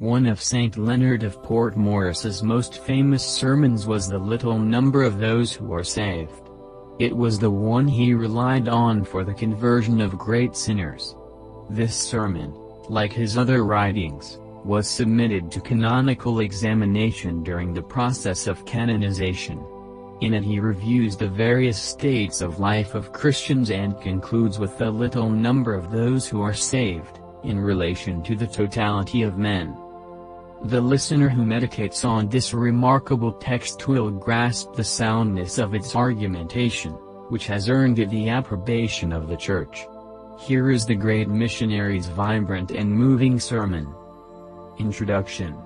One of Saint Leonard of Port Maurice's most famous sermons was the little number of those who are saved. It was the one he relied on for the conversion of great sinners. This sermon, like his other writings, was submitted to canonical examination during the process of canonization. In it he reviews the various states of life of Christians and concludes with the little number of those who are saved, in relation to the totality of men. The listener who meditates on this remarkable text will grasp the soundness of its argumentation, which has earned it the approbation of the Church. Here is the great missionary's vibrant and moving sermon. Introduction.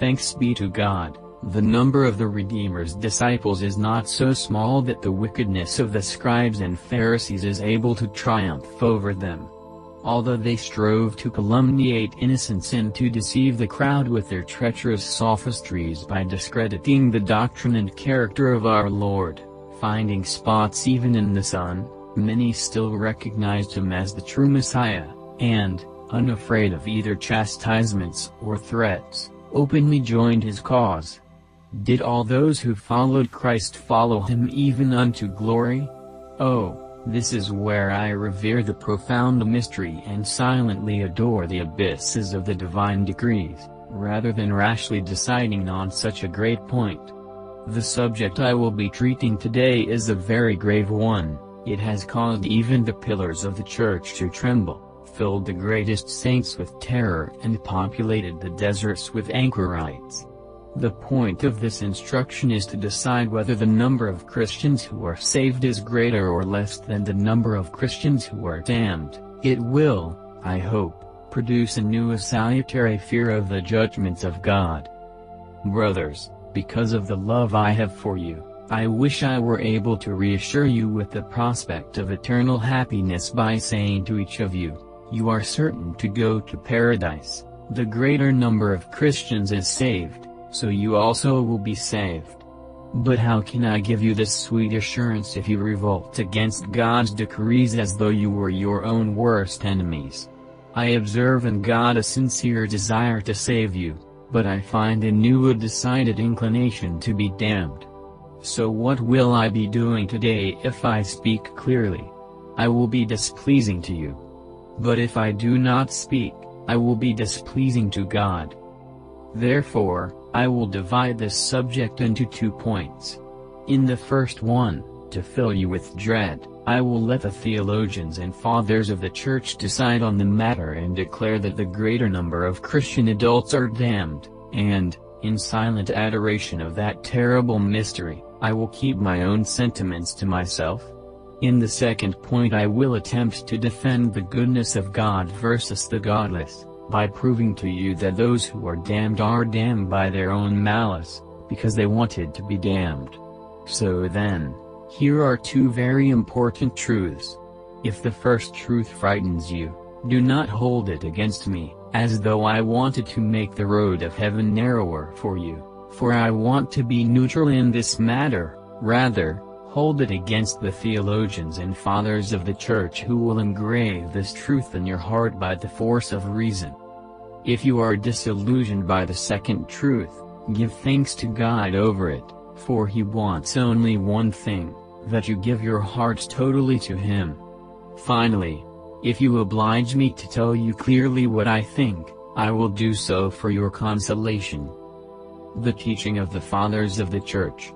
Thanks be to God, the number of the Redeemer's disciples is not so small that the wickedness of the scribes and Pharisees is able to triumph over them. Although they strove to calumniate innocence and to deceive the crowd with their treacherous sophistries by discrediting the doctrine and character of our Lord, finding spots even in the Son, many still recognized him as the true Messiah, and, unafraid of either chastisements or threats, openly joined his cause. Did all those who followed Christ follow him even unto glory? Oh! This is where I revere the profound mystery and silently adore the abysses of the divine decrees, rather than rashly deciding on such a great point. The subject I will be treating today is a very grave one. It has caused even the pillars of the Church to tremble, filled the greatest saints with terror and populated the deserts with anchorites. The point of this instruction is to decide whether the number of Christians who are saved is greater or less than the number of Christians who are damned. It will, I hope, produce anew a salutary fear of the judgments of God. Brothers, because of the love I have for you, I wish I were able to reassure you with the prospect of eternal happiness by saying to each of you, you are certain to go to paradise. The greater number of Christians is saved, so you also will be saved. But how can I give you this sweet assurance if you revolt against God's decrees as though you were your own worst enemies? I observe in God a sincere desire to save you, but I find anew a decided inclination to be damned. So what will I be doing today if I speak clearly? I will be displeasing to you. But if I do not speak, I will be displeasing to God. Therefore, I will divide this subject into 2 points. In the first one, to fill you with dread, I will let the theologians and fathers of the Church decide on the matter and declare that the greater number of Christian adults are damned, and, in silent adoration of that terrible mystery, I will keep my own sentiments to myself. In the second point, I will attempt to defend the goodness of God versus the godless, by proving to you that those who are damned by their own malice, because they wanted to be damned. So then, here are 2 very important truths. If the first truth frightens you, do not hold it against me, as though I wanted to make the road of heaven narrower for you, for I want to be neutral in this matter. Rather, hold it against the theologians and fathers of the Church, who will engrave this truth in your heart by the force of reason. If you are disillusioned by the second truth, give thanks to God over it, for he wants only one thing, that you give your hearts totally to him. Finally, if you oblige me to tell you clearly what I think, I will do so for your consolation. The teaching of the Fathers of the Church.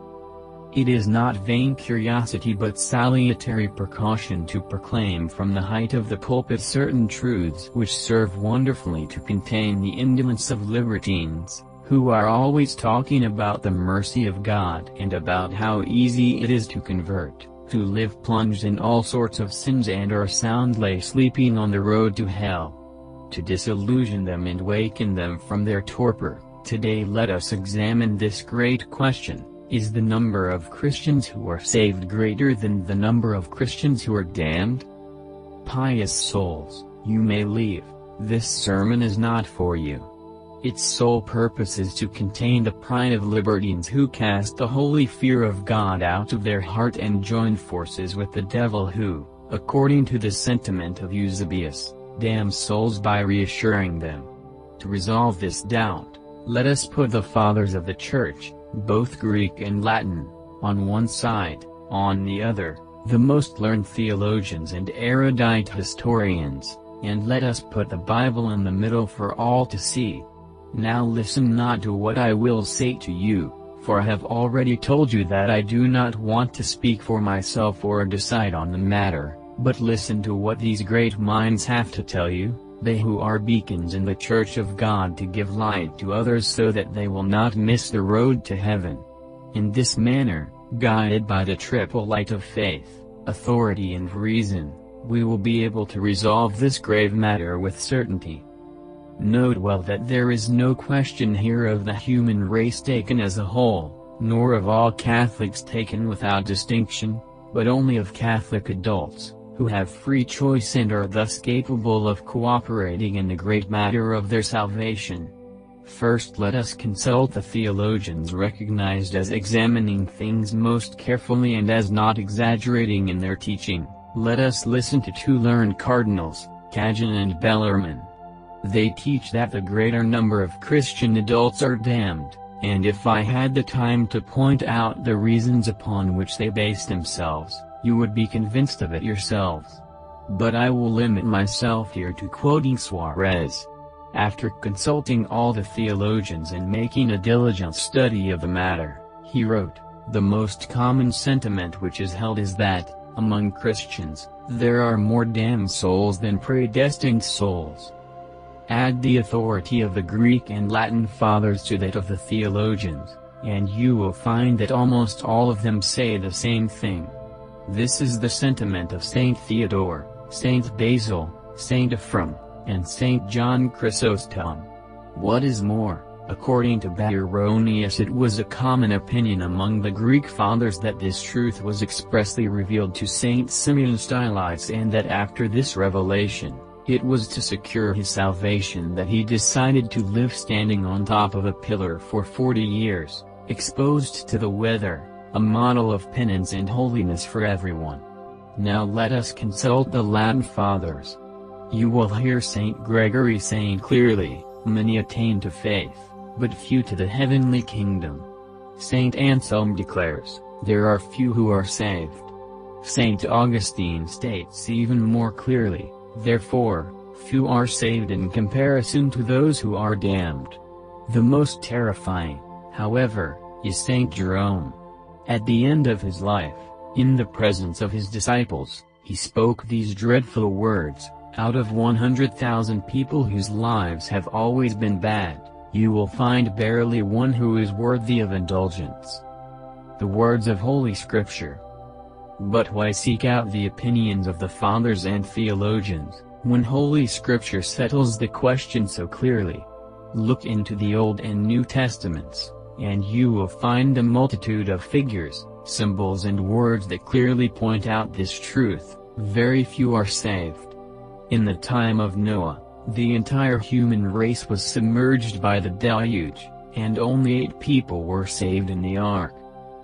It is not vain curiosity but salutary precaution to proclaim from the height of the pulpit certain truths which serve wonderfully to contain the indolence of libertines, who are always talking about the mercy of God and about how easy it is to convert, who live plunged in all sorts of sins and are soundly sleeping on the road to hell. To disillusion them and waken them from their torpor, today let us examine this great question. Is the number of Christians who are saved greater than the number of Christians who are damned? Pious souls, you may leave. This sermon is not for you. Its sole purpose is to contain the pride of libertines who cast the holy fear of God out of their heart and join forces with the devil who, according to the sentiment of Eusebius, damns souls by reassuring them. To resolve this doubt, let us put the Fathers of the Church, both Greek and Latin, on one side, on the other, the most learned theologians and erudite historians, and let us put the Bible in the middle for all to see. Now listen not to what I will say to you, for I have already told you that I do not want to speak for myself or decide on the matter, but listen to what these great minds have to tell you, they who are beacons in the Church of God to give light to others so that they will not miss the road to heaven. In this manner, guided by the triple light of faith, authority and reason, we will be able to resolve this grave matter with certainty. Note well that there is no question here of the human race taken as a whole, nor of all Catholics taken without distinction, but only of Catholic adults, who have free choice and are thus capable of cooperating in the great matter of their salvation. First let us consult the theologians recognized as examining things most carefully and as not exaggerating in their teaching. Let us listen to two learned cardinals, Cajetan and Bellarmine. They teach that the greater number of Christian adults are damned, and if I had the time to point out the reasons upon which they base themselves, you would be convinced of it yourselves. But I will limit myself here to quoting Suarez. After consulting all the theologians and making a diligent study of the matter, he wrote, "The most common sentiment which is held is that, among Christians, there are more damned souls than predestined souls." Add the authority of the Greek and Latin fathers to that of the theologians, and you will find that almost all of them say the same thing. This is the sentiment of Saint Theodore, Saint Basil, Saint Ephraim, and Saint John Chrysostom. What is more, according to Baronius, it was a common opinion among the Greek fathers that this truth was expressly revealed to Saint Simeon Stylites, and that after this revelation, it was to secure his salvation that he decided to live standing on top of a pillar for 40 years, exposed to the weather, a model of penance and holiness for everyone. Now let us consult the Latin fathers. You will hear Saint Gregory saying clearly, "Many attain to faith, but few to the heavenly kingdom." Saint Anselm declares, "There are few who are saved." Saint Augustine states even more clearly, "Therefore, few are saved in comparison to those who are damned." The most terrifying, however, is Saint Jerome. At the end of his life, in the presence of his disciples, he spoke these dreadful words, "Out of 100,000 people whose lives have always been bad, you will find barely one who is worthy of indulgence." The words of Holy Scripture. But why seek out the opinions of the fathers and theologians, when Holy Scripture settles the question so clearly? Look into the Old and New Testaments, and you will find a multitude of figures, symbols and words that clearly point out this truth: very few are saved. In the time of Noah, the entire human race was submerged by the deluge, and only 8 people were saved in the ark.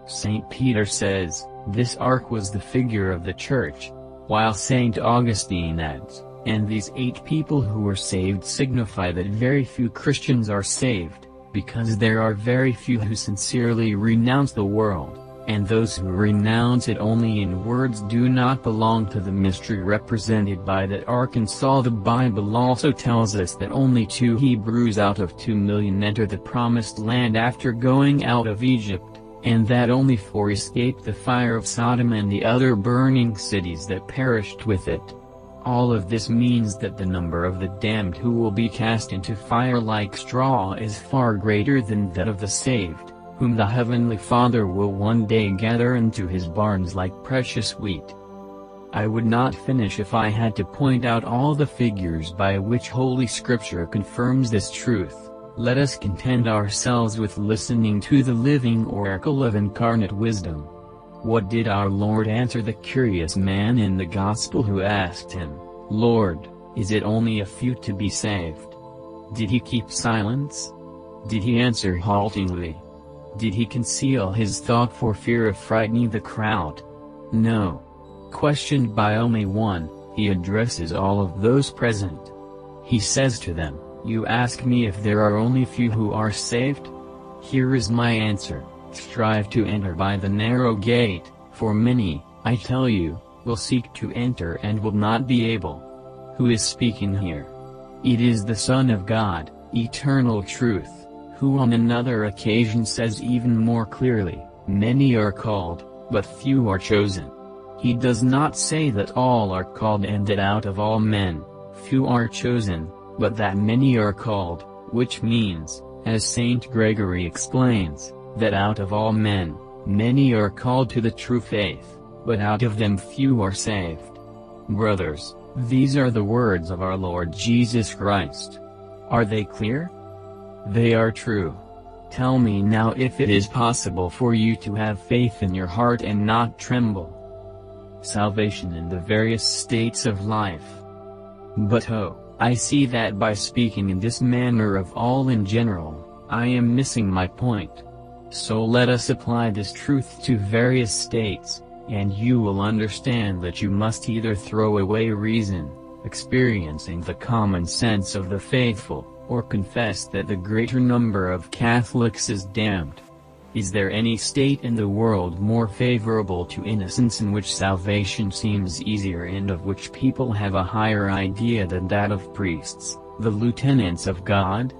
St. Peter says, "This ark was the figure of the Church," while St. Augustine adds, "And these 8 people who were saved signify that very few Christians are saved, because there are very few who sincerely renounce the world, and those who renounce it only in words do not belong to the mystery represented by that ark." And so the Bible also tells us that only 2 Hebrews out of 2 million enter the promised land after going out of Egypt, and that only 4 escaped the fire of Sodom and the other burning cities that perished with it. All of this means that the number of the damned who will be cast into fire like straw is far greater than that of the saved, whom the Heavenly Father will one day gather into his barns like precious wheat. I would not finish if I had to point out all the figures by which Holy Scripture confirms this truth. Let us content ourselves with listening to the living oracle of incarnate wisdom. What did our Lord answer the curious man in the Gospel who asked him, "Lord, is it only a few to be saved?" Did he keep silence? Did he answer haltingly? Did he conceal his thought for fear of frightening the crowd? No. Questioned by only one, he addresses all of those present. He says to them, You ask me if there are only few who are saved? Here is my answer: strive to enter by the narrow gate, for many, I tell you, will seek to enter and will not be able. Who is speaking here? It is the Son of God, eternal truth, who on another occasion says even more clearly, many are called, but few are chosen. He does not say that all are called and that out of all men, few are chosen, but that many are called, which means, as Saint Gregory explains, that out of all men, many are called to the true faith, but out of them few are saved. Brothers, these are the words of our Lord Jesus Christ. Are they clear? They are true. Tell me now if it is possible for you to have faith in your heart and not tremble. Salvation in the various states of life. But oh, I see that by speaking in this manner of all in general, I am missing my point. So let us apply this truth to various states, and you will understand that you must either throw away reason, experiencing the common sense of the faithful, or confess that the greater number of Catholics is damned. Is there any state in the world more favorable to innocence, in which salvation seems easier and of which people have a higher idea than that of priests, the lieutenants of God?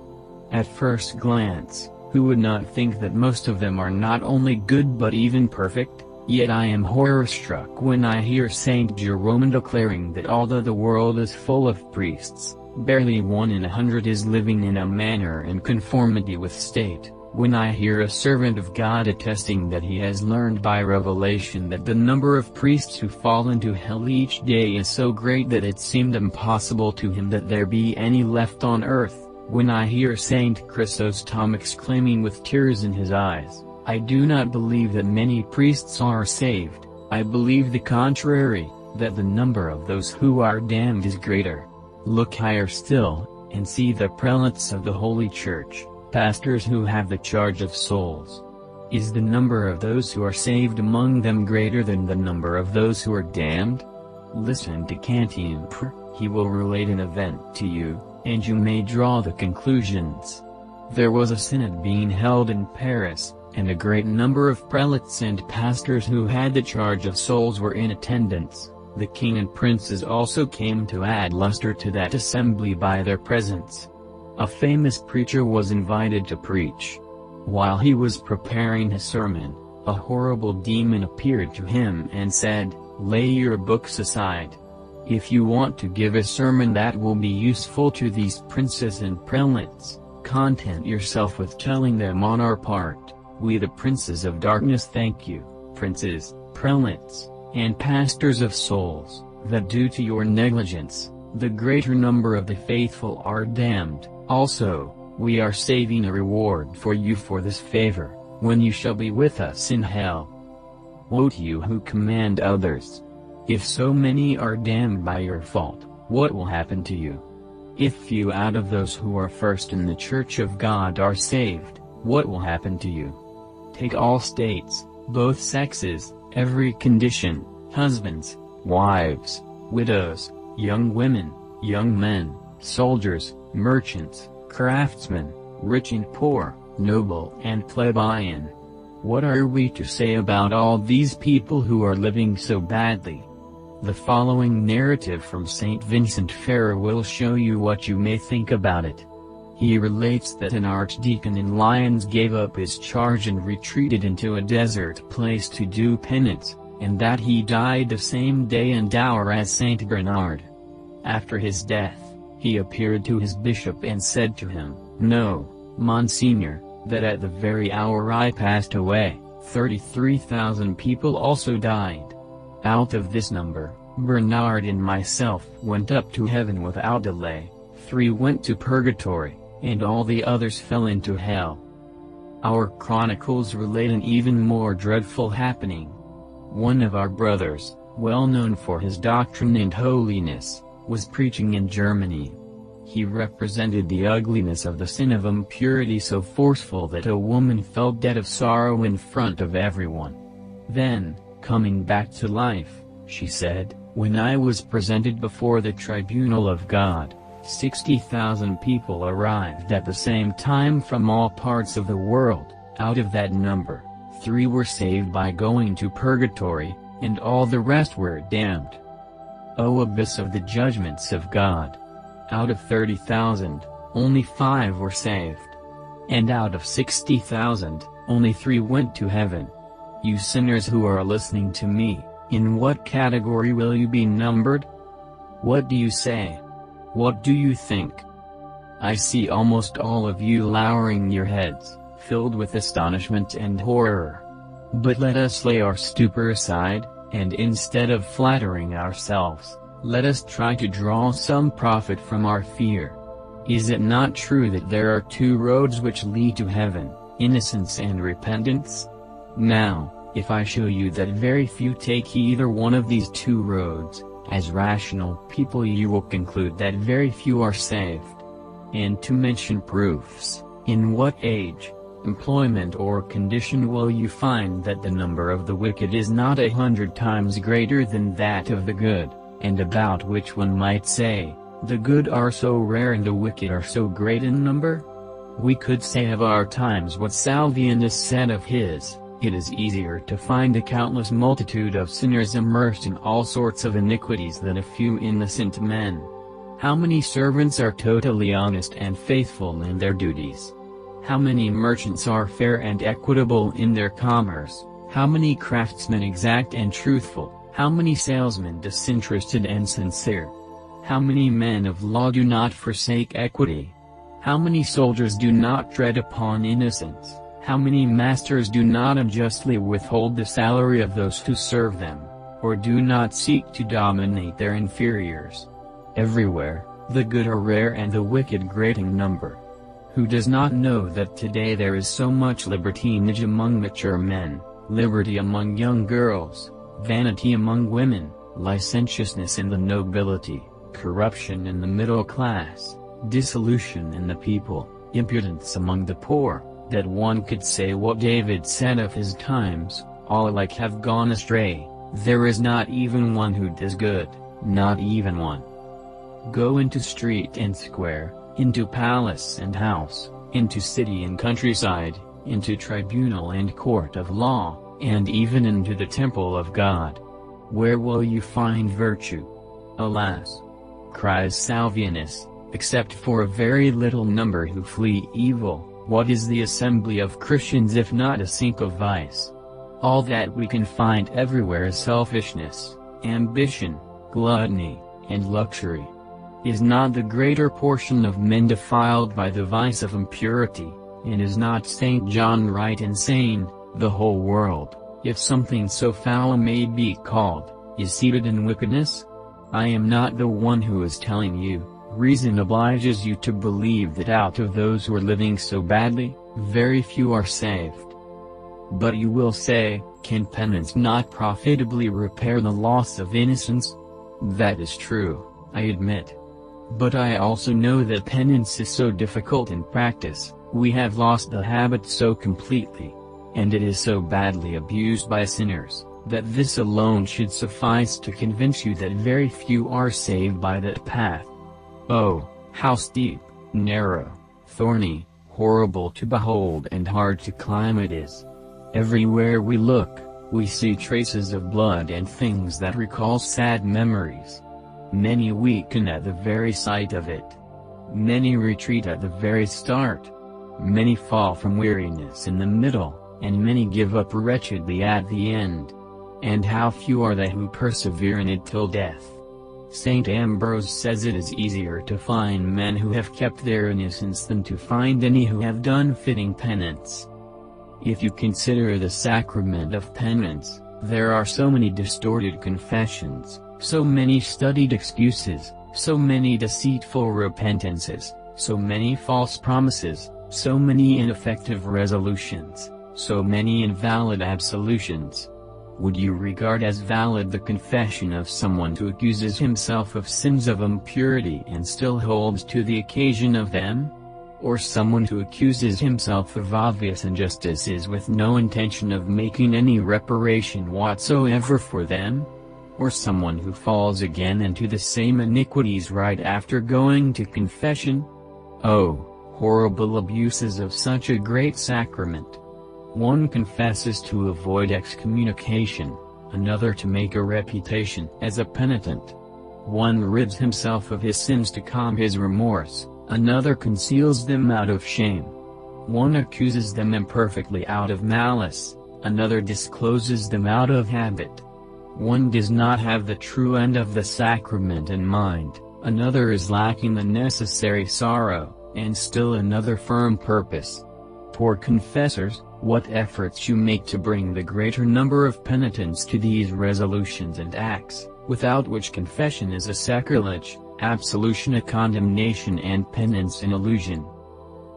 At first glance, who would not think that most of them are not only good but even perfect? Yet I am horror-struck when I hear Saint Jerome declaring that although the world is full of priests, barely 1 in 100 is living in a manner in conformity with state, when I hear a servant of God attesting that he has learned by revelation that the number of priests who fall into hell each day is so great that it seemed impossible to him that there be any left on earth. When I hear Saint Chrysostom exclaiming with tears in his eyes, I do not believe that many priests are saved, I believe the contrary, that the number of those who are damned is greater. Look higher still, and see the prelates of the Holy Church, pastors who have the charge of souls. Is the number of those who are saved among them greater than the number of those who are damned? Listen to Cantimpre, he will relate an event to you, and you may draw the conclusions. There was a synod being held in Paris, and a great number of prelates and pastors who had the charge of souls were in attendance. The king and princes also came to add luster to that assembly by their presence. A famous preacher was invited to preach. While he was preparing his sermon, a horrible demon appeared to him and said, "Lay your books aside. If you want to give a sermon that will be useful to these princes and prelates, content yourself with telling them on our part, we the princes of darkness thank you, princes, prelates, and pastors of souls, that due to your negligence, the greater number of the faithful are damned. Also, we are saving a reward for you for this favor, when you shall be with us in hell. Woe to you who command others! If so many are damned by your fault, what will happen to you? If few out of those who are first in the Church of God are saved, what will happen to you? Take all states, both sexes, every condition, husbands, wives, widows, young women, young men, soldiers, merchants, craftsmen, rich and poor, noble and plebeian. What are we to say about all these people who are living so badly?" The following narrative from Saint Vincent Ferrer will show you what you may think about it. He relates that an archdeacon in Lyons gave up his charge and retreated into a desert place to do penance, and that he died the same day and hour as Saint Bernard. After his death, he appeared to his bishop and said to him, "Know, Monsignor, that at the very hour I passed away, 33,000 people also died. Out of this number, Bernard and myself went up to heaven without delay, 3 went to purgatory, and all the others fell into hell." Our chronicles relate an even more dreadful happening. One of our brothers, well known for his doctrine and holiness, was preaching in Germany. He represented the ugliness of the sin of impurity so forceful that a woman fell dead of sorrow in front of everyone. Then, coming back to life, she said, "When I was presented before the tribunal of God, 60,000 people arrived at the same time from all parts of the world. Out of that number, 3 were saved by going to purgatory, and all the rest were damned. O abyss of the judgments of God! Out of 30,000, only 5 were saved. And out of 60,000, only 3 went to heaven. You sinners who are listening to me, in what category will you be numbered? What do you say? What do you think? I see almost all of you lowering your heads, filled with astonishment and horror. But let us lay our stupor aside, and instead of flattering ourselves, let us try to draw some profit from our fear. Is it not true that there are 2 roads which lead to heaven, innocence and repentance? Now, if I show you that very few take either one of these 2 roads, as rational people you will conclude that very few are saved. And to mention proofs, in what age, employment or condition will you find that the number of the wicked is not 100 times greater than that of the good, and about which one might say, the good are so rare and the wicked are so great in number? We could say of our times what Salvianus said of his: it is easier to find a countless multitude of sinners immersed in all sorts of iniquities than a few innocent men. How many servants are totally honest and faithful in their duties? How many merchants are fair and equitable in their commerce? How many craftsmen exact and truthful? How many salesmen disinterested and sincere? How many men of law do not forsake equity? How many soldiers do not tread upon innocence? How many masters do not unjustly withhold the salary of those who serve them, or do not seek to dominate their inferiors? Everywhere, the good are rare and the wicked great in number. Who does not know that today there is so much libertinage among mature men, liberty among young girls, vanity among women, licentiousness in the nobility, corruption in the middle class, dissolution in the people, impudence among the poor, that one could say what David said of his times: all alike have gone astray, there is not even one who does good, not even one. Go into street and square, into palace and house, into city and countryside, into tribunal and court of law, and even into the temple of God. Where will you find virtue? Alas! Cries Salvianus, except for a very little number who flee evil, what is the assembly of Christians if not a sink of vice? All that we can find everywhere is selfishness, ambition, gluttony, and luxury. Is not the greater portion of men defiled by the vice of impurity? And is not Saint John right in saying, the whole world, if something so foul may be called, is seated in wickedness? I am not the one who is telling you. Reason obliges you to believe that out of those who are living so badly, very few are saved. But you will say, can penance not profitably repair the loss of innocence? That is true, I admit. But I also know that penance is so difficult in practice, we have lost the habit so completely, and it is so badly abused by sinners, that this alone should suffice to convince you that very few are saved by that path. Oh, how steep, narrow, thorny, horrible to behold and hard to climb it is! Everywhere we look, we see traces of blood and things that recall sad memories. Many weaken at the very sight of it. Many retreat at the very start. Many fall from weariness in the middle, and many give up wretchedly at the end. And how few are they who persevere in it till death! Saint Ambrose says it is easier to find men who have kept their innocence than to find any who have done fitting penance. If you consider the sacrament of penance, there are so many distorted confessions, so many studied excuses, so many deceitful repentances, so many false promises, so many ineffective resolutions, so many invalid absolutions. Would you regard as valid the confession of someone who accuses himself of sins of impurity and still holds to the occasion of them? Or someone who accuses himself of obvious injustices with no intention of making any reparation whatsoever for them? or someone who falls again into the same iniquities right after going to confession? Oh, horrible abuses of such a great sacrament! One confesses to avoid excommunication, another to make a reputation as a penitent. One rids himself of his sins to calm his remorse, another conceals them out of shame. One accuses them imperfectly out of malice, another discloses them out of habit. One does not have the true end of the sacrament in mind, another is lacking the necessary sorrow, and still another firm purpose. Poor confessors, what efforts you make to bring the greater number of penitents to these resolutions and acts, without which confession is a sacrilege, absolution a condemnation, and penance an illusion.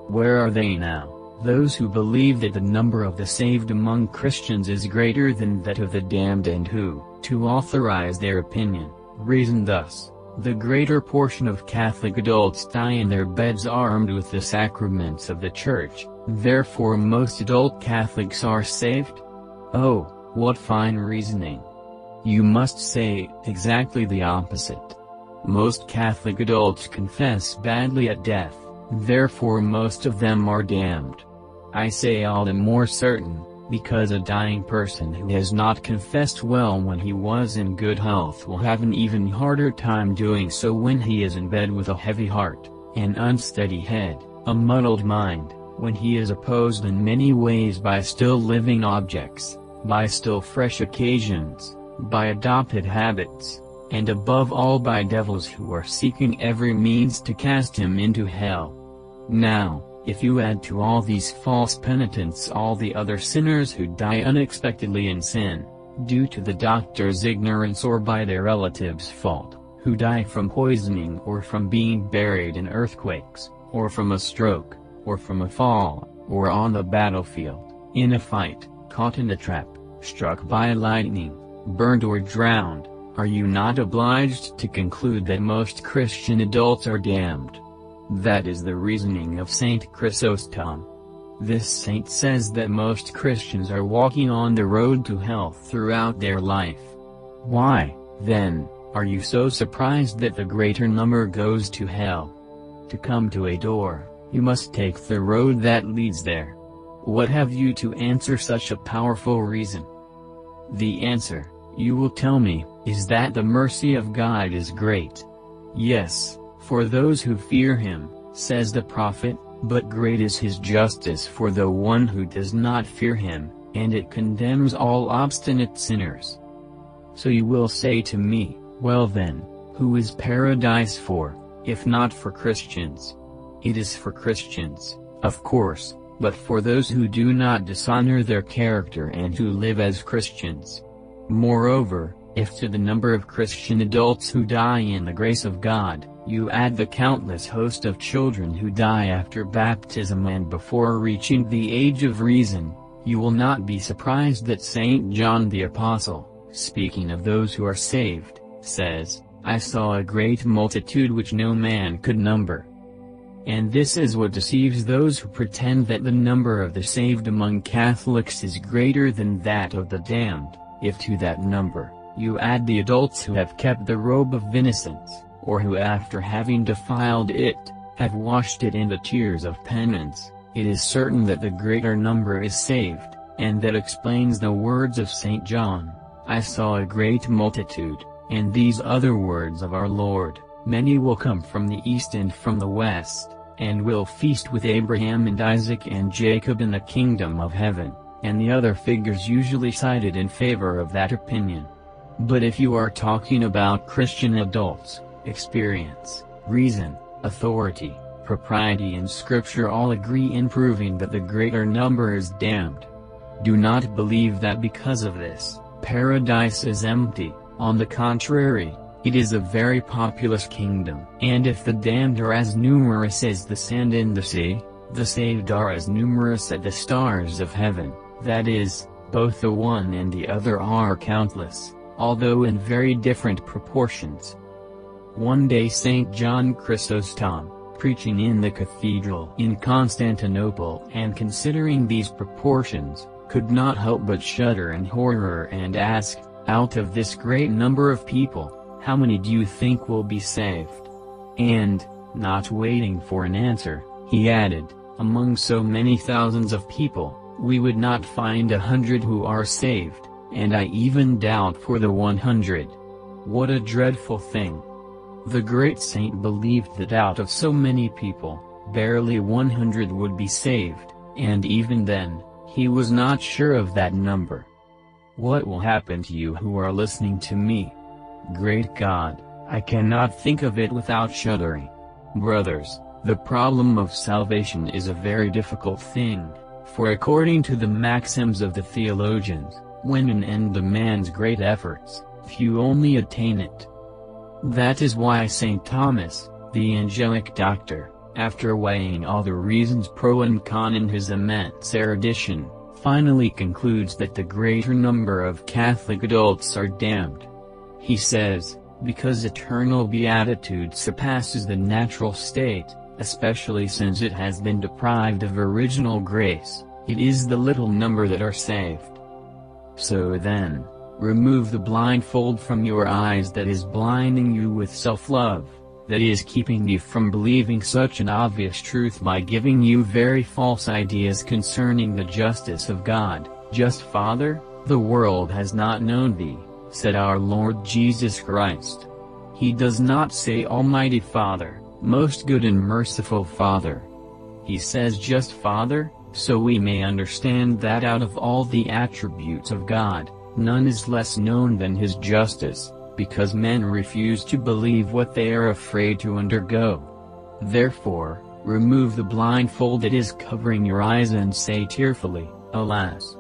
Where are they now, those who believe that the number of the saved among Christians is greater than that of the damned, and who, to authorize their opinion, reason thus: the greater portion of Catholic adults die in their beds armed with the sacraments of the Church, therefore most adult Catholics are saved? Oh, what fine reasoning! You must say exactly the opposite. Most Catholic adults confess badly at death, therefore most of them are damned. I say all the more certain, because a dying person who has not confessed well when he was in good health will have an even harder time doing so when he is in bed with a heavy heart, an unsteady head, a muddled mind, when he is opposed in many ways by still living objects, by still fresh occasions, by adopted habits, and above all by devils who are seeking every means to cast him into hell. Now, if you add to all these false penitents all the other sinners who die unexpectedly in sin, due to the doctor's ignorance or by their relatives' fault, who die from poisoning or from being buried in earthquakes, or from a stroke, or from a fall, or on the battlefield, in a fight, caught in a trap, struck by lightning, burned or drowned, are you not obliged to conclude that most Christian adults are damned? That is the reasoning of Saint Chrysostom. This saint says that most Christians are walking on the road to health throughout their life. Why, then, are you so surprised that the greater number goes to hell? To come to a door, you must take the road that leads there. What have you to answer such a powerful reason? The answer, you will tell me, is that the mercy of God is great. Yes, for those who fear him, says the prophet, but great is his justice for the one who does not fear him, and it condemns all obstinate sinners. So you will say to me, well then, who is paradise for, if not for Christians? It is for Christians, of course, but for those who do not dishonor their character and who live as Christians. Moreover, if to the number of Christian adults who die in the grace of God, you add the countless host of children who die after baptism and before reaching the age of reason, you will not be surprised that Saint John the Apostle, speaking of those who are saved, says, I saw a great multitude which no man could number. And this is what deceives those who pretend that the number of the saved among Catholics is greater than that of the damned, if to that number, you add the adults who have kept the robe of innocence, or who after having defiled it, have washed it in the tears of penance, it is certain that the greater number is saved, and that explains the words of St. John, I saw a great multitude, and these other words of our Lord, many will come from the east and from the west, and will feast with Abraham and Isaac and Jacob in the kingdom of heaven, and the other figures usually cited in favor of that opinion. But if you are talking about Christian adults, experience, reason, authority, propriety and Scripture all agree in proving that the greater number is damned. Do not believe that because of this, paradise is empty, on the contrary, it is a very populous kingdom. And if the damned are as numerous as the sand in the sea, the saved are as numerous as the stars of heaven, that is, both the one and the other are countless, although in very different proportions. One day St. John Chrysostom, preaching in the cathedral in Constantinople and considering these proportions, could not help but shudder in horror and ask, Out of this great number of people, how many do you think will be saved? And, not waiting for an answer, he added, among so many thousands of people, we would not find 100 who are saved, and I even doubt for the 100. What a dreadful thing! The great saint believed that out of so many people, barely 100 would be saved, and even then, he was not sure of that number. What will happen to you who are listening to me? Great God, I cannot think of it without shuddering. Brothers, the problem of salvation is a very difficult thing, for according to the maxims of the theologians, when an end demands great efforts, few only attain it. That is why Saint Thomas, the angelic doctor, after weighing all the reasons pro and con in his immense erudition, finally concludes that the greater number of Catholic adults are damned. He says, because eternal beatitude surpasses the natural state, especially since it has been deprived of original grace, it is the little number that are saved. So then, remove the blindfold from your eyes that is blinding you with self-love, that is keeping you from believing such an obvious truth by giving you very false ideas concerning the justice of God. Just Father, the world has not known thee, said our Lord Jesus Christ. He does not say Almighty Father, most good and merciful Father. He says just Father, so we may understand that out of all the attributes of God, none is less known than his justice, because men refuse to believe what they are afraid to undergo. Therefore, remove the blindfold that is covering your eyes and say tearfully, alas!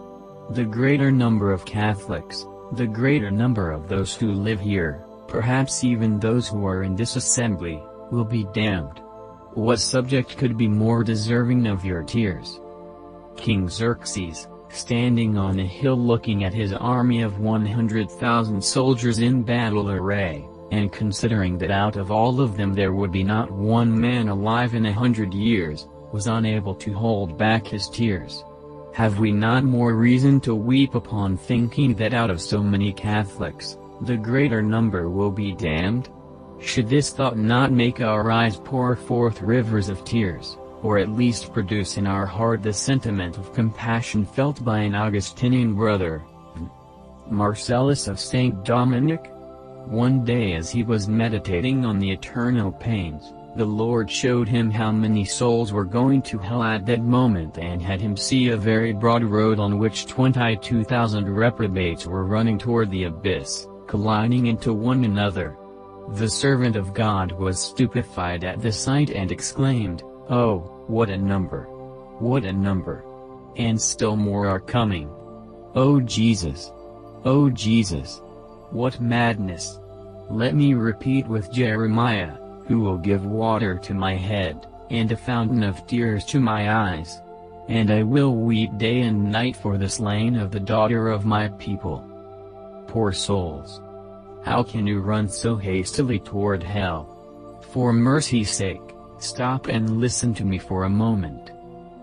The greater number of Catholics, the greater number of those who live here, perhaps even those who are in this assembly, will be damned. What subject could be more deserving of your tears? King Xerxes, standing on a hill looking at his army of 100,000 soldiers in battle array, and considering that out of all of them there would be not one man alive in 100 years, was unable to hold back his tears. Have we not more reason to weep upon thinking that out of so many Catholics, the greater number will be damned? Should this thought not make our eyes pour forth rivers of tears, or at least produce in our heart the sentiment of compassion felt by an Augustinian brother, Marcellus of St. Dominic? One day as he was meditating on the eternal pains, the Lord showed him how many souls were going to hell at that moment and had him see a very broad road on which 22,000 reprobates were running toward the abyss, colliding into one another. The servant of God was stupefied at the sight and exclaimed, "Oh, what a number! What a number! And still more are coming! Oh Jesus! Oh Jesus! What madness!" Let me repeat with Jeremiah, who will give water to my head, and a fountain of tears to my eyes. And I will weep day and night for the slain of the daughter of my people. Poor souls! How can you run so hastily toward hell? For mercy's sake, stop and listen to me for a moment.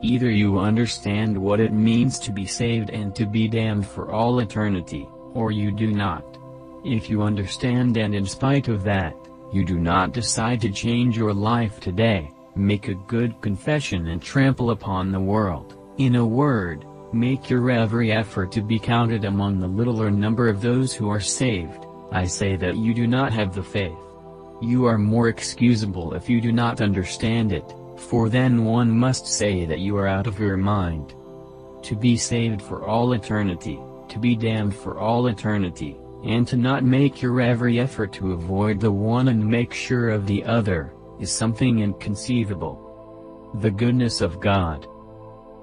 Either you understand what it means to be saved and to be damned for all eternity, or you do not. If you understand and in spite of that, you do not decide to change your life today, make a good confession and trample upon the world, in a word, make your every effort to be counted among the littler number of those who are saved, I say that you do not have the faith. You are more excusable if you do not understand it, for then one must say that you are out of your mind. To be saved for all eternity, to be damned for all eternity, and to not make your every effort to avoid the one and make sure of the other, is something inconceivable. The goodness of God.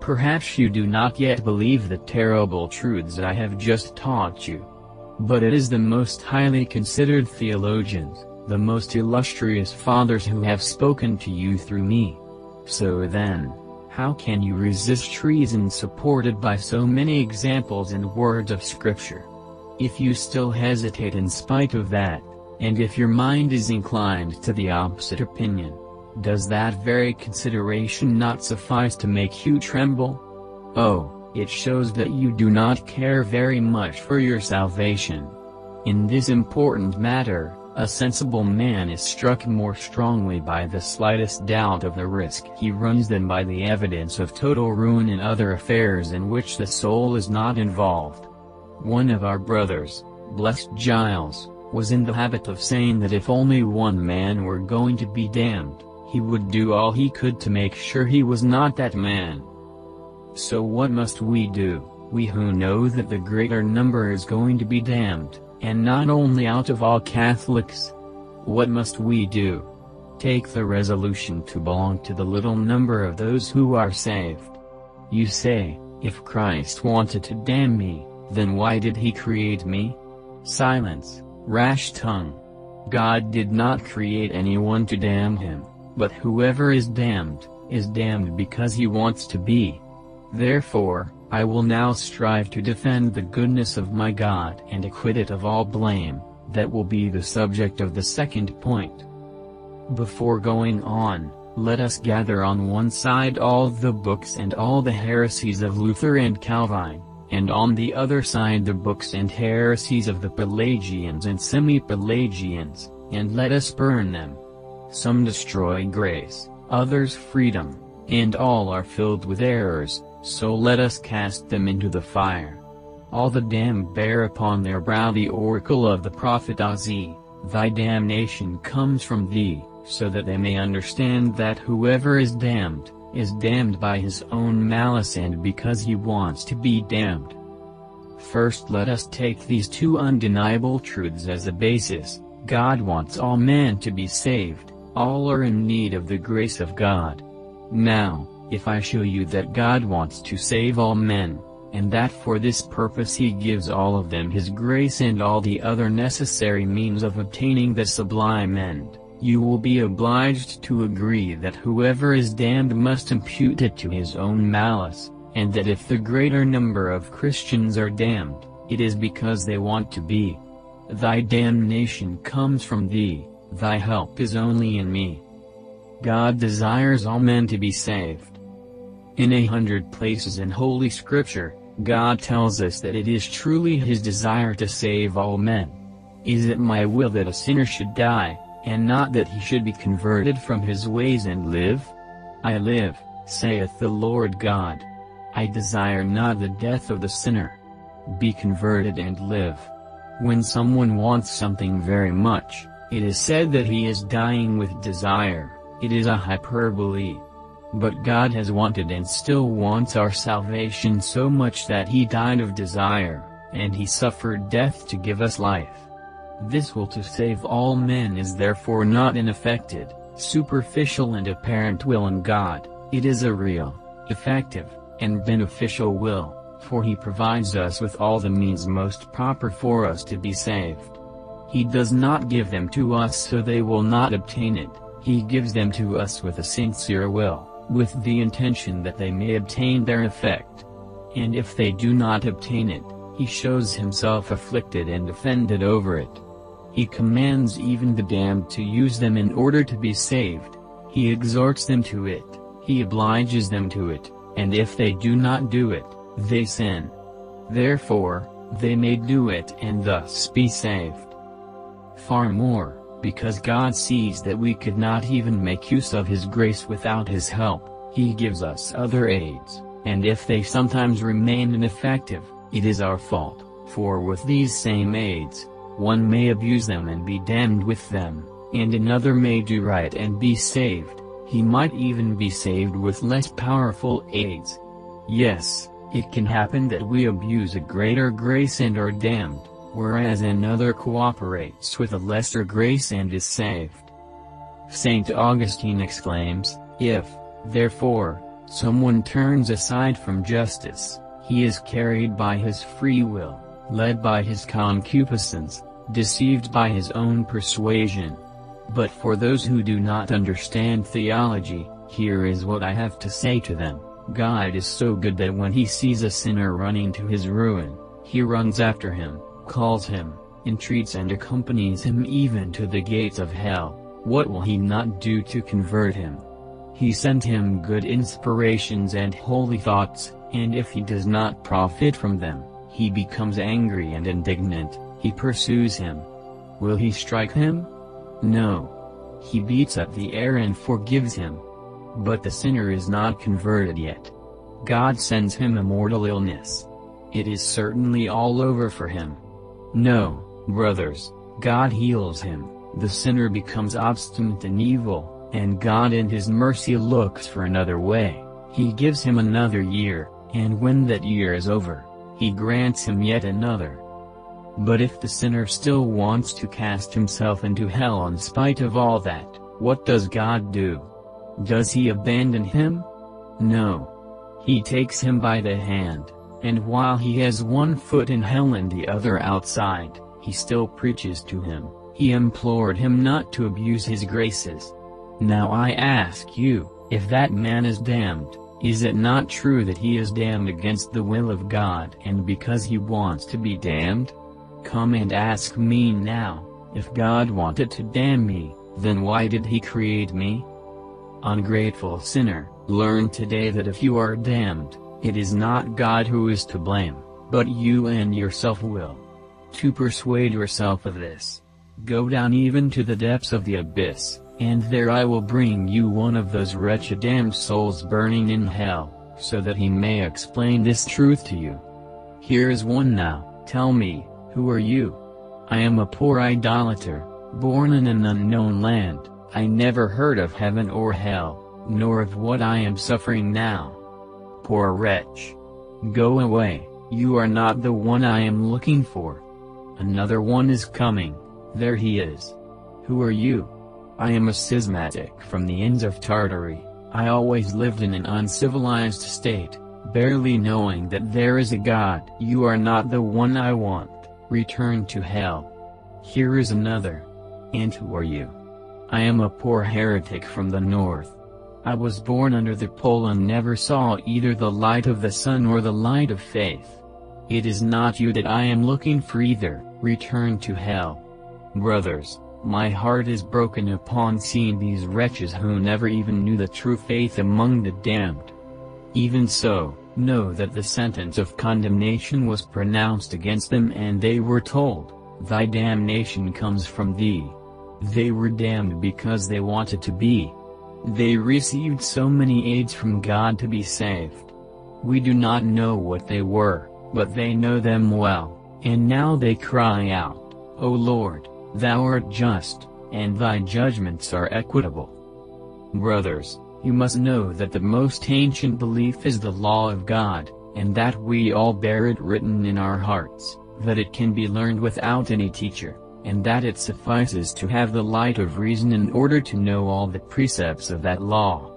Perhaps you do not yet believe the terrible truths I have just taught you. But it is the most highly considered theologians, the most illustrious fathers who have spoken to you through me. So then, how can you resist treason supported by so many examples and words of Scripture? If you still hesitate in spite of that, and if your mind is inclined to the opposite opinion, does that very consideration not suffice to make you tremble? Oh, it shows that you do not care very much for your salvation, In this important matter, a sensible man is struck more strongly by the slightest doubt of the risk he runs than by the evidence of total ruin in other affairs in which the soul is not involved. One of our brothers, Blessed Giles, was in the habit of saying that if only one man were going to be damned, he would do all he could to make sure he was not that man. So what must we do, we who know that the greater number is going to be damned, and not only out of all Catholics? What must we do? Take the resolution to belong to the little number of those who are saved. You say, if Christ wanted to damn me, then why did he create me? Silence, rash tongue. God did not create anyone to damn him, but whoever is damned because he wants to be. Therefore, I will now strive to defend the goodness of my God and acquit it of all blame. That will be the subject of the second point. Before going on, let us gather on one side all the books and all the heresies of Luther and Calvin, and on the other side the books and heresies of the Pelagians and semi-Pelagians, and let us burn them. Some destroy grace, others freedom, and all are filled with errors, so let us cast them into the fire. All the damned bear upon their brow the oracle of the prophet Hosea, "Thy damnation comes from thee," so that they may understand that whoever is damned by his own malice and because he wants to be damned. First let us take these two undeniable truths as a basis. God wants all men to be saved, all are in need of the grace of God. Now, if I show you that God wants to save all men, and that for this purpose he gives all of them his grace and all the other necessary means of obtaining the sublime end, you will be obliged to agree that whoever is damned must impute it to his own malice, and that if the greater number of Christians are damned, it is because they want to be. Thy damnation comes from thee, thy help is only in me. God desires all men to be saved. In 100 places in Holy Scripture, God tells us that it is truly his desire to save all men. "Is it my will that a sinner should die, and not that he should be converted from his ways and live? I live, saith the Lord God. I desire not the death of the sinner." Be converted and live. When someone wants something very much, it is said that he is dying with desire. It is a hyperbole. But God has wanted and still wants our salvation so much that he died of desire, and he suffered death to give us life. This will to save all men is therefore not an affected, superficial and apparent will in God, it is a real, effective, and beneficial will, for he provides us with all the means most proper for us to be saved. He does not give them to us so they will not obtain it. He gives them to us with a sincere will, with the intention that they may obtain their effect. And if they do not obtain it, he shows himself afflicted and offended over it. He commands even the damned to use them in order to be saved. He exhorts them to it, he obliges them to it, and if they do not do it, they sin. Therefore, they may do it and thus be saved. Far more, because God sees that we could not even make use of his grace without his help, he gives us other aids, and if they sometimes remain ineffective, it is our fault, for with these same aids, one may abuse them and be damned with them, and another may do right and be saved. He might even be saved with less powerful aids. Yes, it can happen that we abuse a greater grace and are damned, whereas another cooperates with a lesser grace and is saved. Saint Augustine exclaims, "If, therefore, someone turns aside from justice, he is carried by his free will, led by his concupiscence, deceived by his own persuasion." But for those who do not understand theology, here is what I have to say to them: God is so good that when he sees a sinner running to his ruin, he runs after him, calls him, entreats and accompanies him even to the gates of hell. What will he not do to convert him? He sent him good inspirations and holy thoughts, and if he does not profit from them, he becomes angry and indignant, He pursues him. Will he strike him? No. He beats up the air and forgives him. But the sinner is not converted yet. God sends him a mortal illness. It is certainly all over for him. No, brothers, God heals him, the sinner becomes obstinate and evil, and God in his mercy looks for another way. He gives him another year, and when that year is over, he grants him yet another. But if the sinner still wants to cast himself into hell in spite of all that, what does God do? Does he abandon him? No. He takes him by the hand, and while he has one foot in hell and the other outside, he still preaches to him. He implored him not to abuse his graces. Now I ask you, if that man is damned, is it not true that he is damned against the will of God and because he wants to be damned? Come and ask me now, if God wanted to damn me, then why did he create me? Ungrateful sinner, learn today that if you are damned, it is not God who is to blame, but you and yourself will. To persuade yourself of this, go down even to the depths of the abyss, and there I will bring you one of those wretched damned souls burning in hell, so that he may explain this truth to you. Here is one now, tell me, who are you? I am a poor idolater, born in an unknown land. I never heard of heaven or hell, nor of what I am suffering now. Poor wretch! Go away, you are not the one I am looking for. Another one is coming, there he is. Who are you? I am a schismatic from the ends of Tartary. I always lived in an uncivilized state, barely knowing that there is a God. You are not the one I want, return to hell. Here is another. And who are you? I am a poor heretic from the north. I was born under the pole and never saw either the light of the sun or the light of faith. It is not you that I am looking for either, return to hell. Brothers, my heart is broken upon seeing these wretches who never even knew the true faith among the damned. Even so, know that the sentence of condemnation was pronounced against them and they were told, "Thy damnation comes from thee." They were damned because they wanted to be. They received so many aids from God to be saved. We do not know what they were, but they know them well, and now they cry out, "O Lord, thou art just, and thy judgments are equitable." Brothers, you must know that the most ancient belief is the law of God, and that we all bear it written in our hearts, that it can be learned without any teacher, and that it suffices to have the light of reason in order to know all the precepts of that law.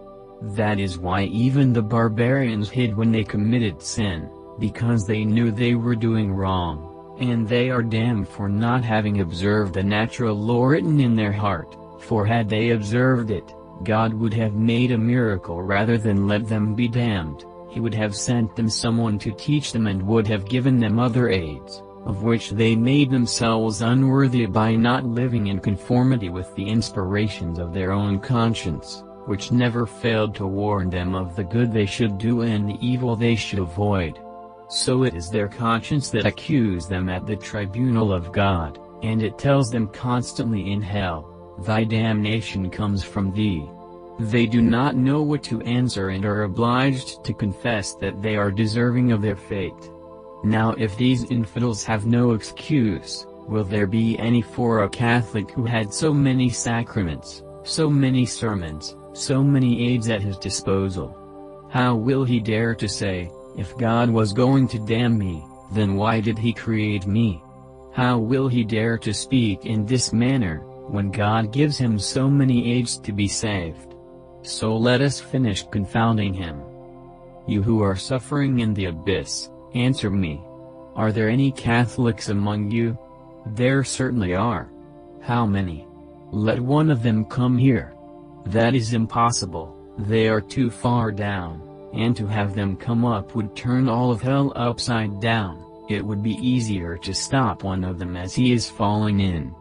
That is why even the barbarians hid when they committed sin, because they knew they were doing wrong, and they are damned for not having observed the natural law written in their heart, for had they observed it, God would have made a miracle rather than let them be damned. He would have sent them someone to teach them and would have given them other aids, of which they made themselves unworthy by not living in conformity with the inspirations of their own conscience, which never failed to warn them of the good they should do and the evil they should avoid. So it is their conscience that accuses them at the tribunal of God, and it tells them constantly in hell, "Thy damnation comes from thee." They do not know what to answer and are obliged to confess that they are deserving of their fate. Now if these infidels have no excuse, will there be any for a Catholic who had so many sacraments, so many sermons, so many aids at his disposal? How will he dare to say, "If God was going to damn me, then why did he create me?" How will he dare to speak in this manner, when God gives him so many aids to be saved? So let us finish confounding him. You who are suffering in the abyss, answer me. Are there any Catholics among you? There certainly are. How many? Let one of them come here. That is impossible, they are too far down, and to have them come up would turn all of hell upside down. It would be easier to stop one of them as he is falling in.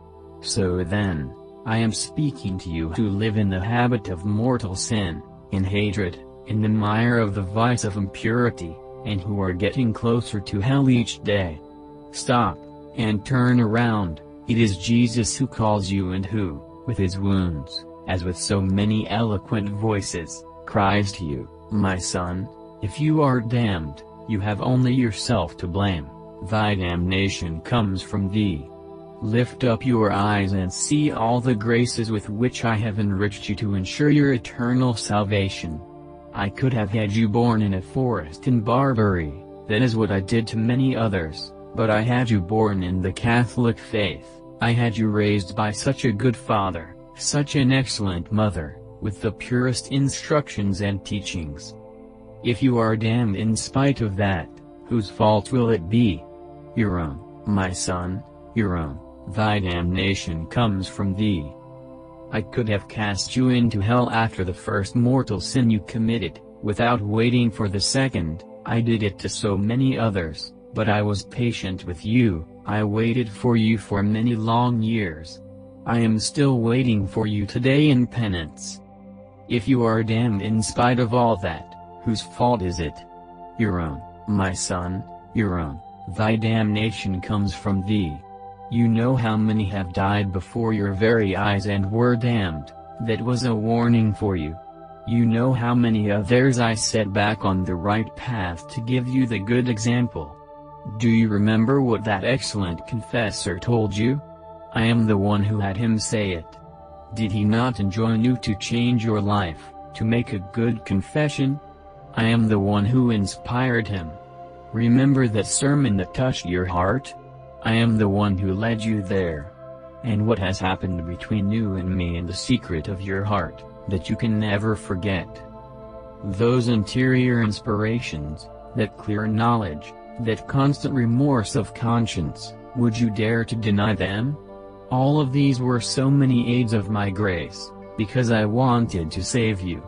So then, I am speaking to you who live in the habit of mortal sin, in hatred, in the mire of the vice of impurity, and who are getting closer to hell each day. Stop, and turn around. It is Jesus who calls you and who, with his wounds, as with so many eloquent voices, cries to you, "My son, if you are damned, you have only yourself to blame, thy damnation comes from thee. Lift up your eyes and see all the graces with which I have enriched you to ensure your eternal salvation. I could have had you born in a forest in Barbary, that is what I did to many others, but I had you born in the Catholic faith, I had you raised by such a good father, such an excellent mother, with the purest instructions and teachings. If you are damned in spite of that, whose fault will it be? Your own, my son, your own, thy damnation comes from thee. I could have cast you into hell after the first mortal sin you committed, without waiting for the second. I did it to so many others, but I was patient with you, I waited for you for many long years. I am still waiting for you today in penance. If you are damned in spite of all that, whose fault is it? Your own, my son, your own, thy damnation comes from thee. You know how many have died before your very eyes and were damned, that was a warning for you. You know how many others I set back on the right path to give you the good example. Do you remember what that excellent confessor told you? I am the one who had him say it. Did he not enjoin you to change your life, to make a good confession? I am the one who inspired him. Remember that sermon that touched your heart? I am the one who led you there. And what has happened between you and me in the secret of your heart, that you can never forget? Those interior inspirations, that clear knowledge, that constant remorse of conscience, would you dare to deny them? All of these were so many aids of my grace, because I wanted to save you.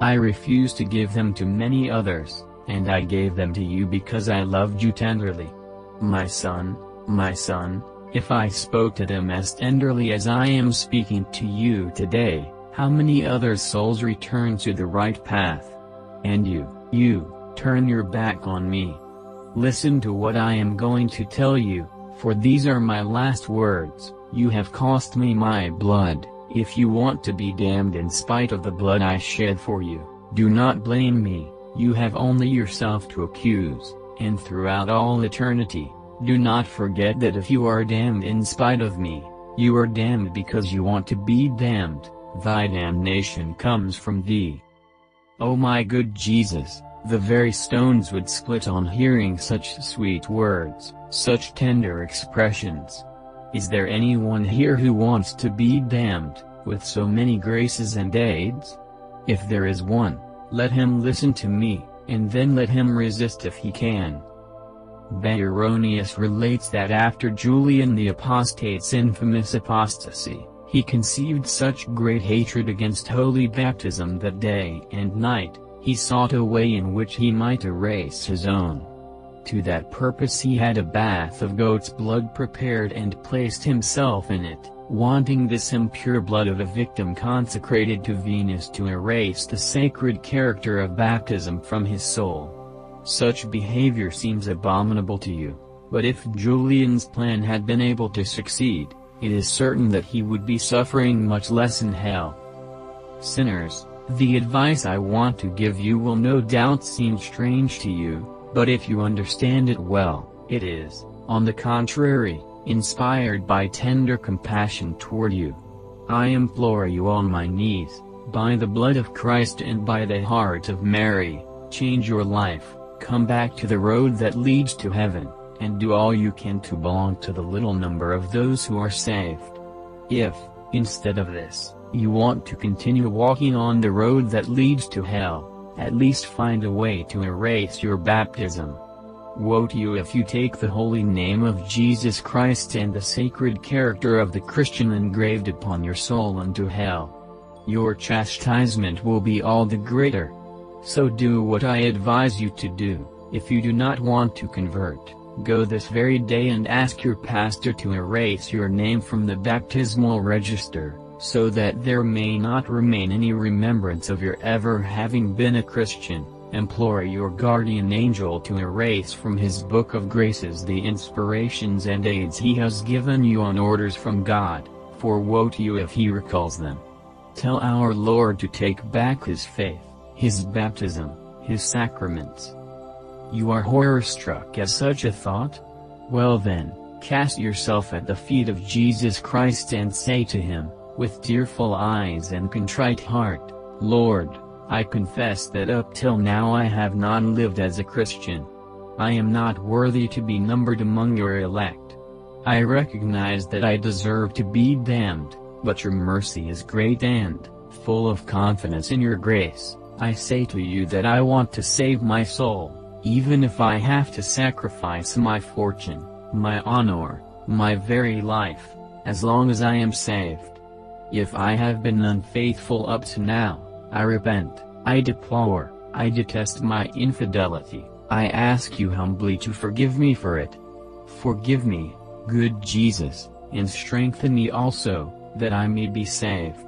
I refused to give them to many others, and I gave them to you because I loved you tenderly. My son, my son, if I spoke to them as tenderly as I am speaking to you today, how many other souls return to the right path? And you turn your back on me. Listen to what I am going to tell you, for these are my last words. You have cost me my blood. If you want to be damned in spite of the blood I shed for you, do not blame me. You have only yourself to accuse, and throughout all eternity. Do not forget that if you are damned in spite of me, you are damned because you want to be damned, thy damnation comes from thee. O my good Jesus, the very stones would split on hearing such sweet words, such tender expressions. Is there anyone here who wants to be damned, with so many graces and aids? If there is one, let him listen to me, and then let him resist if he can. Baronius relates that after Julian the Apostate's infamous apostasy, he conceived such great hatred against holy baptism that day and night, he sought a way in which he might erase his own. To that purpose he had a bath of goat's blood prepared and placed himself in it, wanting this impure blood of a victim consecrated to Venus to erase the sacred character of baptism from his soul. Such behavior seems abominable to you, but if Julian's plan had been able to succeed, it is certain that he would be suffering much less in hell. Sinners, the advice I want to give you will no doubt seem strange to you, but if you understand it well, it is, on the contrary, inspired by tender compassion toward you. I implore you on my knees, by the blood of Christ and by the heart of Mary, change your life. Come back to the road that leads to heaven, and do all you can to belong to the little number of those who are saved. If, instead of this, you want to continue walking on the road that leads to hell, at least find a way to erase your baptism. Woe to you if you take the holy name of Jesus Christ and the sacred character of the Christian engraved upon your soul into hell. Your chastisement will be all the greater. So do what I advise you to do. If you do not want to convert, go this very day and ask your pastor to erase your name from the baptismal register, so that there may not remain any remembrance of your ever having been a Christian. implore your guardian angel to erase from his book of graces the inspirations and aids he has given you on orders from God, for woe to you if he recalls them. Tell our Lord to take back his faith, his baptism, his sacraments. You are horror-struck at such a thought? Well then, cast yourself at the feet of Jesus Christ and say to him, with tearful eyes and contrite heart, Lord, I confess that up till now I have not lived as a Christian. I am not worthy to be numbered among your elect. I recognize that I deserve to be damned, but your mercy is great and, full of confidence in your grace, I say to you that I want to save my soul, even if I have to sacrifice my fortune, my honor, my very life, as long as I am saved. If I have been unfaithful up to now, I repent, I deplore, I detest my infidelity, I ask you humbly to forgive me for it. Forgive me, good Jesus, and strengthen me also, that I may be saved.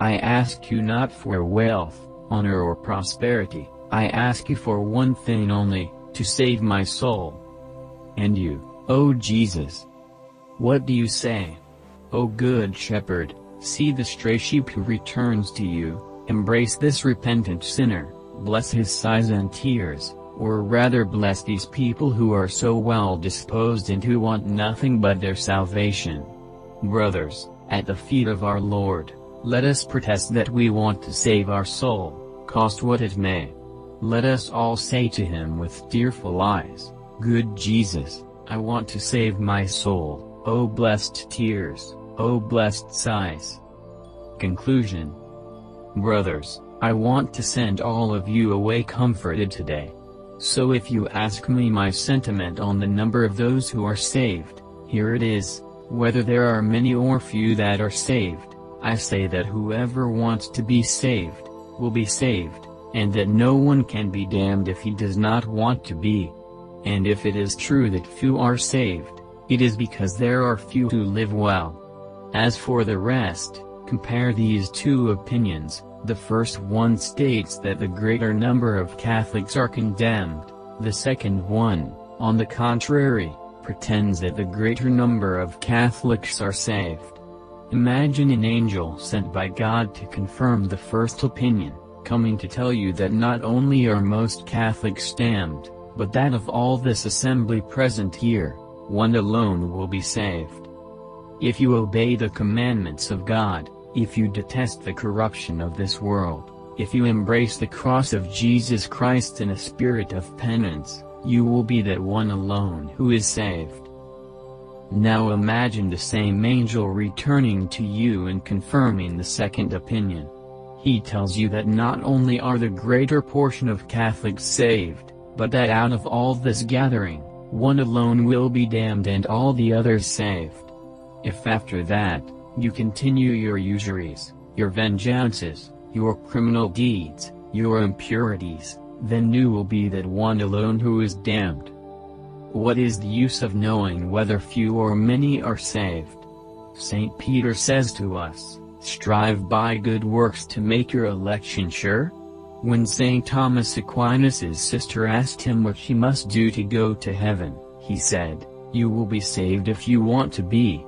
I ask you not for wealth, honor or prosperity, I ask you for one thing only, to save my soul. And you, O Jesus, what do you say? O good shepherd, see the stray sheep who returns to you, embrace this repentant sinner, bless his sighs and tears, or rather bless these people who are so well disposed and who want nothing but their salvation. Brothers, at the feet of our Lord, let us protest that we want to save our soul, cost what it may. Let us all say to him with tearful eyes, Good Jesus, I want to save my soul, O blessed tears, O blessed sighs. Conclusion. Brothers, I want to send all of you away comforted today. So if you ask me my sentiment on the number of those who are saved, here it is, whether there are many or few that are saved, I say that whoever wants to be saved, will be saved, and that no one can be damned if he does not want to be. And if it is true that few are saved, it is because there are few who live well. As for the rest, compare these two opinions. The first one states that the greater number of Catholics are condemned, the second one, on the contrary, pretends that the greater number of Catholics are saved. Imagine an angel sent by God to confirm the first opinion, coming to tell you that not only are most Catholics damned, but that of all this assembly present here, one alone will be saved. If you obey the commandments of God, if you detest the corruption of this world, if you embrace the cross of Jesus Christ in a spirit of penance, you will be that one alone who is saved. Now imagine the same angel returning to you and confirming the second opinion. He tells you that not only are the greater portion of Catholics saved, but that out of all this gathering, one alone will be damned and all the others saved. If after that, you continue your usuries, your vengeances, your criminal deeds, your impurities, then you will be that one alone who is damned. What is the use of knowing whether few or many are saved? Saint Peter says to us, strive by good works to make your election sure. When Saint Thomas Aquinas' sister asked him what she must do to go to heaven, he said, you will be saved if you want to be.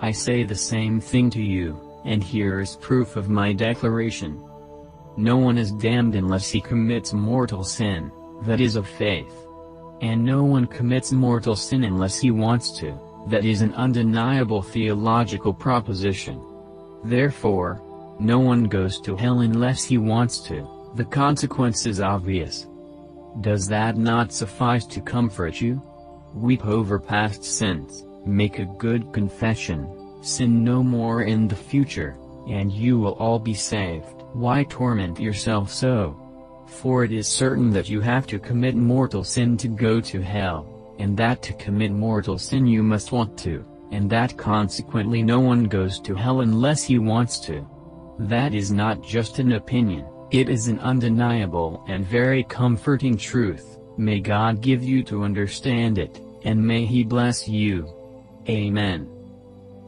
I say the same thing to you, and here is proof of my declaration. No one is damned unless he commits mortal sin, that is of faith. And no one commits mortal sin unless he wants to, that is an undeniable theological proposition. Therefore, no one goes to hell unless he wants to, the consequence is obvious. Does that not suffice to comfort you? Weep over past sins, make a good confession, sin no more in the future, and you will all be saved. Why torment yourself so? For it is certain that you have to commit mortal sin to go to hell, and that to commit mortal sin you must want to, and that consequently no one goes to hell unless he wants to. That is not just an opinion, it is an undeniable and very comforting truth. May God give you to understand it, and may He bless you. Amen.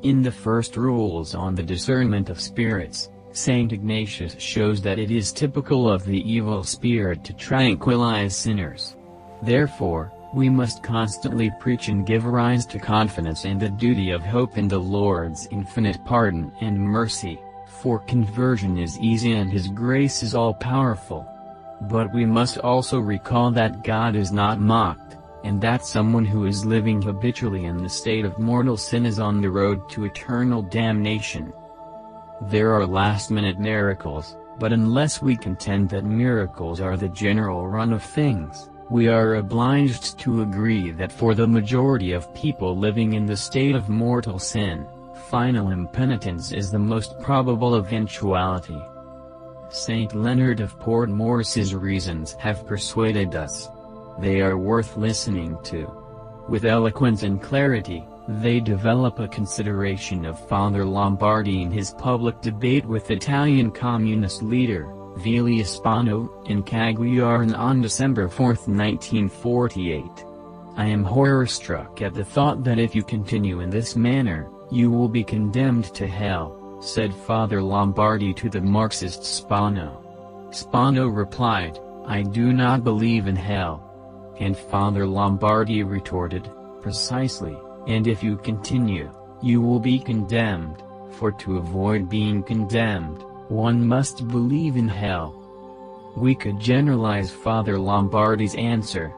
In the first rules on the discernment of spirits, Saint Ignatius shows that it is typical of the evil spirit to tranquilize sinners. Therefore, we must constantly preach and give rise to confidence in the duty of hope in the Lord's infinite pardon and mercy, for conversion is easy and His grace is all-powerful. But we must also recall that God is not mocked, and that someone who is living habitually in the state of mortal sin is on the road to eternal damnation. There are last-minute miracles, but unless we contend that miracles are the general run of things, we are obliged to agree that for the majority of people living in the state of mortal sin, final impenitence is the most probable eventuality. Saint Leonard of Port Maurice's reasons have persuaded us. They are worth listening to. With eloquence and clarity, they develop a consideration of Father Lombardi in his public debate with Italian communist leader Villa Spano in Cagliarn on December 4, 1948. I am horror-struck at the thought that if you continue in this manner, you will be condemned to hell, said Father Lombardi to the Marxist Spano. Spano replied, I do not believe in hell. And Father Lombardi retorted, precisely, and if you continue, you will be condemned, for to avoid being condemned, one must believe in hell. We could generalize Father Lombardi's answer.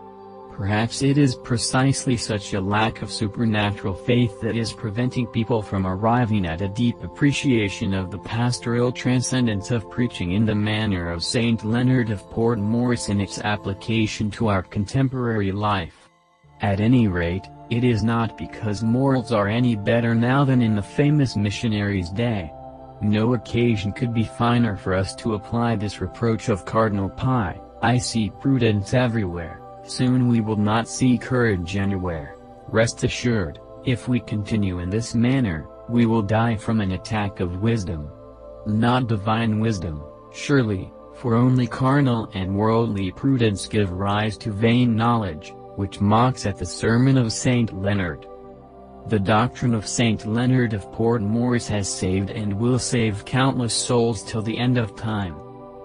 Perhaps it is precisely such a lack of supernatural faith that is preventing people from arriving at a deep appreciation of the pastoral transcendence of preaching in the manner of Saint Leonard of Port Maurice in its application to our contemporary life. At any rate, it is not because morals are any better now than in the famous missionaries' day. No occasion could be finer for us to apply this reproach of Cardinal Pye, I see prudence everywhere, soon we will not see courage anywhere. Rest assured, if we continue in this manner, we will die from an attack of wisdom. Not divine wisdom, surely, for only carnal and worldly prudence give rise to vain knowledge, which mocks at the sermon of Saint Leonard. The doctrine of Saint Leonard of Port Maurice has saved and will save countless souls till the end of time.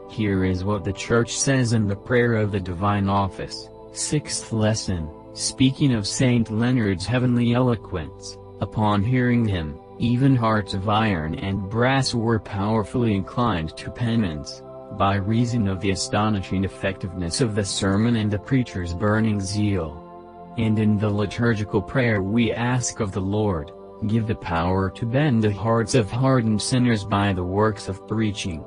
Here is what the Church says in the Prayer of the Divine Office, 6th Lesson, speaking of Saint Leonard's heavenly eloquence, upon hearing him, even hearts of iron and brass were powerfully inclined to penance, by reason of the astonishing effectiveness of the sermon and the preacher's burning zeal. And in the liturgical prayer we ask of the Lord, give the power to bend the hearts of hardened sinners by the works of preaching.